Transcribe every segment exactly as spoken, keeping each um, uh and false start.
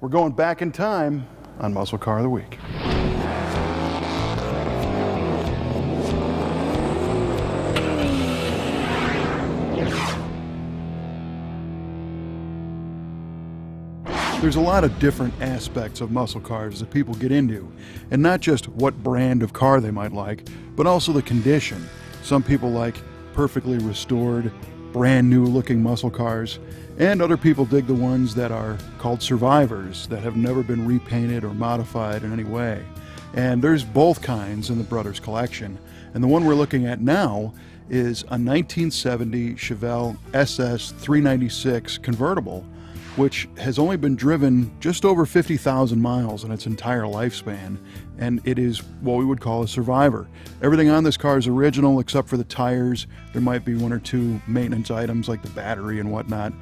We're going back in time on Muscle Car of the Week. There's a lot of different aspects of muscle cars that people get into, and not just what brand of car they might like, but also the condition. Some people like perfectly restored, brand new looking muscle cars, and other people dig the ones that are called survivors, that have never been repainted or modified in any way. And there's both kinds in the Brothers Collection. And the one we're looking at now is a nineteen seventy Chevelle S S three ninety-six convertible, which has only been driven just over fifty thousand miles in its entire lifespan, and it is what we would call a survivor. Everything on this car is original except for the tires. There might be one or two maintenance items like the battery and whatnot,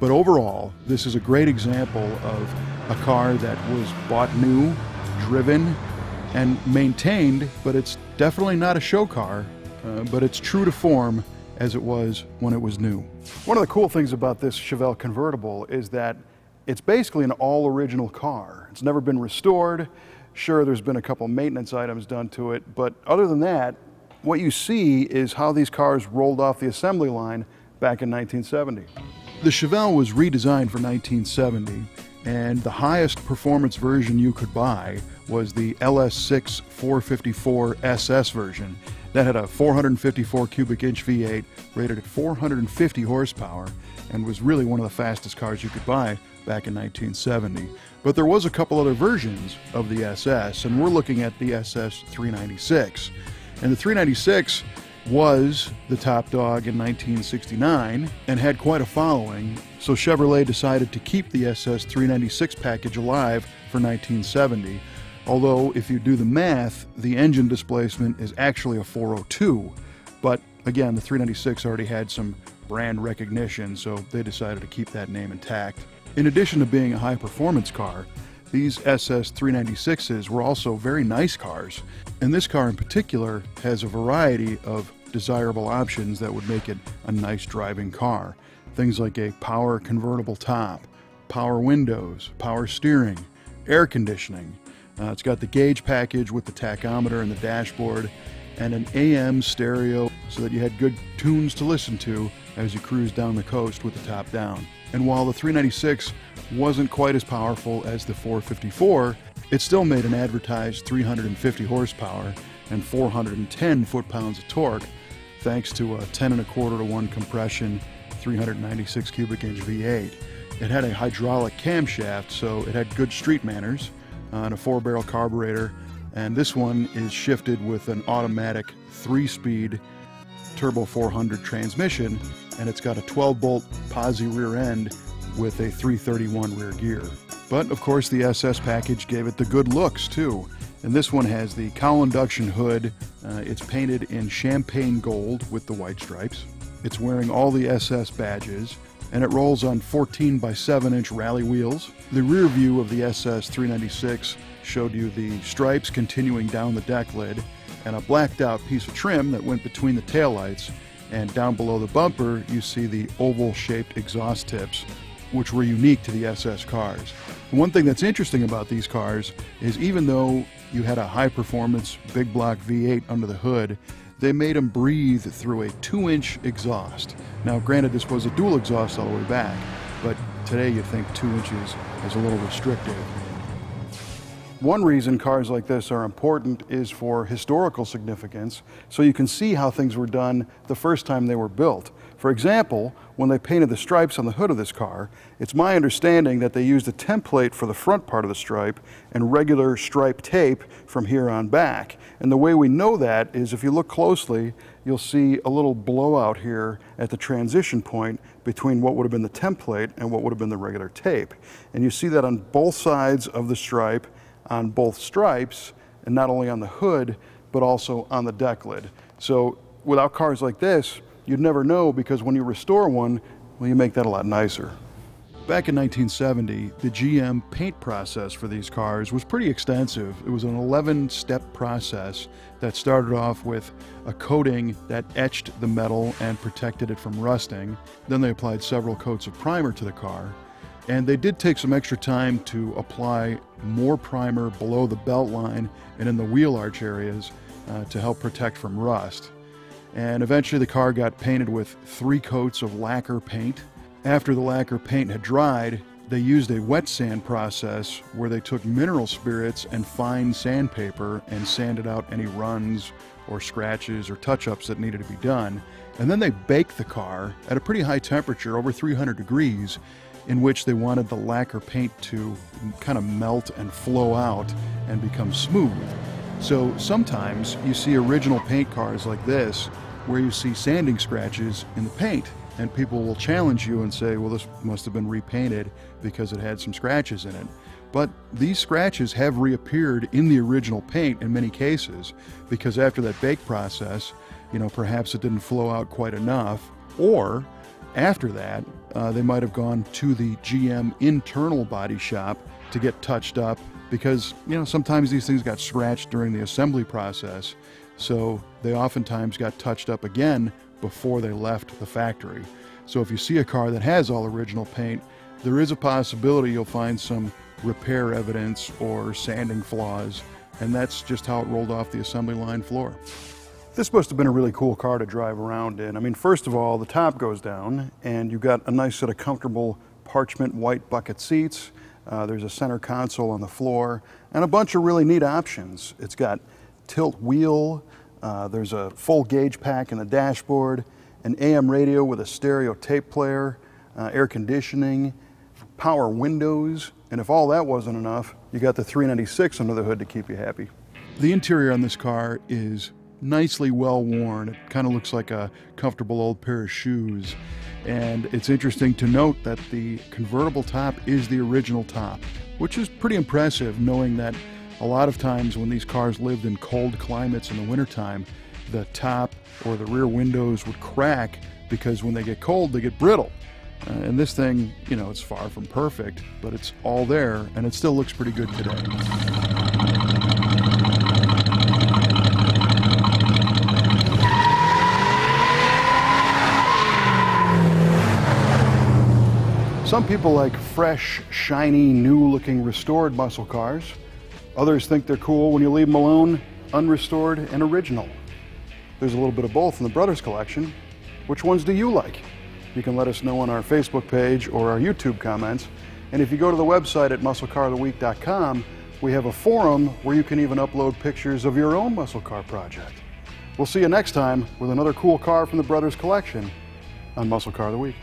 but overall, this is a great example of a car that was bought new, driven, and maintained, but it's definitely not a show car, uh, but it's true to form as it was when it was new. One of the cool things about this Chevelle convertible is that it's basically an all original car. It's never been restored. Sure, there's been a couple maintenance items done to it, but other than that, what you see is how these cars rolled off the assembly line back in nineteen seventy. The Chevelle was redesigned for nineteen seventy, and the highest performance version you could buy was the L S six four fifty-four S S version. That had a four hundred fifty-four cubic inch V eight rated at four hundred fifty horsepower and was really one of the fastest cars you could buy back in nineteen seventy. But there was a couple other versions of the S S, and we're looking at the S S three ninety-six. And the three ninety-six was the top dog in nineteen sixty-nine and had quite a following, so Chevrolet decided to keep the S S three ninety-six package alive for nineteen seventy. Although, if you do the math, the engine displacement is actually a four oh two. But again, the three ninety-six already had some brand recognition, so they decided to keep that name intact. In addition to being a high-performance car, these S S three ninety-sixes were also very nice cars. And this car in particular has a variety of desirable options that would make it a nice driving car. Things like a power convertible top, power windows, power steering, air conditioning. Uh, it's got the gauge package with the tachometer and the dashboard and an A M stereo so that you had good tunes to listen to as you cruised down the coast with the top down. And while the three ninety-six wasn't quite as powerful as the four fifty-four, it still made an advertised three hundred fifty horsepower and four hundred ten foot-pounds of torque thanks to a ten and a quarter to one compression three ninety-six cubic inch V eight. It had a hydraulic camshaft, so it had good street manners, on a four-barrel carburetor, and this one is shifted with an automatic three-speed turbo four hundred transmission, and it's got a twelve-bolt posi rear end with a three thirty-one rear gear. But of course the S S package gave it the good looks too, and this one has the cowl induction hood. Uh, it's painted in champagne gold with the white stripes. It's wearing all the S S badges, and it rolls on fourteen by seven inch rally wheels. The rear view of the S S three ninety-six showed you the stripes continuing down the deck lid and a blacked out piece of trim that went between the taillights, and down below the bumper you see the oval shaped exhaust tips, which were unique to the S S cars. And one thing that's interesting about these cars is even though you had a high performance big block V eight under the hood, they made them breathe through a two-inch exhaust. Now granted, this was a dual exhaust all the way back, but today you'd think two inches is a little restrictive. One reason cars like this are important is for historical significance, so you can see how things were done the first time they were built. For example, when they painted the stripes on the hood of this car, it's my understanding that they used a template for the front part of the stripe and regular stripe tape from here on back. And the way we know that is if you look closely, you'll see a little blowout here at the transition point between what would have been the template and what would have been the regular tape. And you see that on both sides of the stripe, on both stripes, and not only on the hood, but also on the deck lid. So without cars like this, you'd never know, because when you restore one, well, you make that a lot nicer. Back in nineteen seventy, the G M paint process for these cars was pretty extensive. It was an eleven-step process that started off with a coating that etched the metal and protected it from rusting. Then they applied several coats of primer to the car. And they did take some extra time to apply more primer below the belt line and in the wheel arch areas uh, to help protect from rust. And eventually the car got painted with three coats of lacquer paint. After the lacquer paint had dried, they used a wet sand process where they took mineral spirits and fine sandpaper and sanded out any runs or scratches or touch-ups that needed to be done. And then they baked the car at a pretty high temperature, over three hundred degrees, in which they wanted the lacquer paint to kind of melt and flow out and become smooth. So sometimes you see original paint cars like this where you see sanding scratches in the paint, and people will challenge you and say, well, this must have been repainted because it had some scratches in it. But these scratches have reappeared in the original paint in many cases, because after that bake process, you know, perhaps it didn't flow out quite enough, or after that, uh, they might have gone to the G M internal body shop to get touched up because, you know, sometimes these things got scratched during the assembly process. So they oftentimes got touched up again before they left the factory. So if you see a car that has all original paint, there is a possibility you'll find some repair evidence or sanding flaws, and that's just how it rolled off the assembly line floor. This must have been a really cool car to drive around in. I mean, first of all, the top goes down and you've got a nice set of comfortable parchment white bucket seats. Uh, there's a center console on the floor and a bunch of really neat options. It's got tilt wheel, uh, there's a full gauge pack in the dashboard, an A M radio with a stereo tape player, uh, air conditioning, power windows, and if all that wasn't enough, you got the three ninety-six under the hood to keep you happy. The interior on this car is nicely well worn. It kind of looks like a comfortable old pair of shoes. And it's interesting to note that the convertible top is the original top, which is pretty impressive, knowing that a lot of times when these cars lived in cold climates in the wintertime, the top or the rear windows would crack because when they get cold, they get brittle. Uh, and this thing, you know, it's far from perfect, but it's all there and it still looks pretty good today. Some people like fresh, shiny, new-looking restored muscle cars. Others think they're cool when you leave them alone, unrestored and original. There's a little bit of both in the Brothers Collection. Which ones do you like? You can let us know on our Facebook page or our YouTube comments. And if you go to the website at Muscle Car of the Week dot com, we have a forum where you can even upload pictures of your own muscle car project. We'll see you next time with another cool car from the Brothers Collection on Muscle Car of the Week.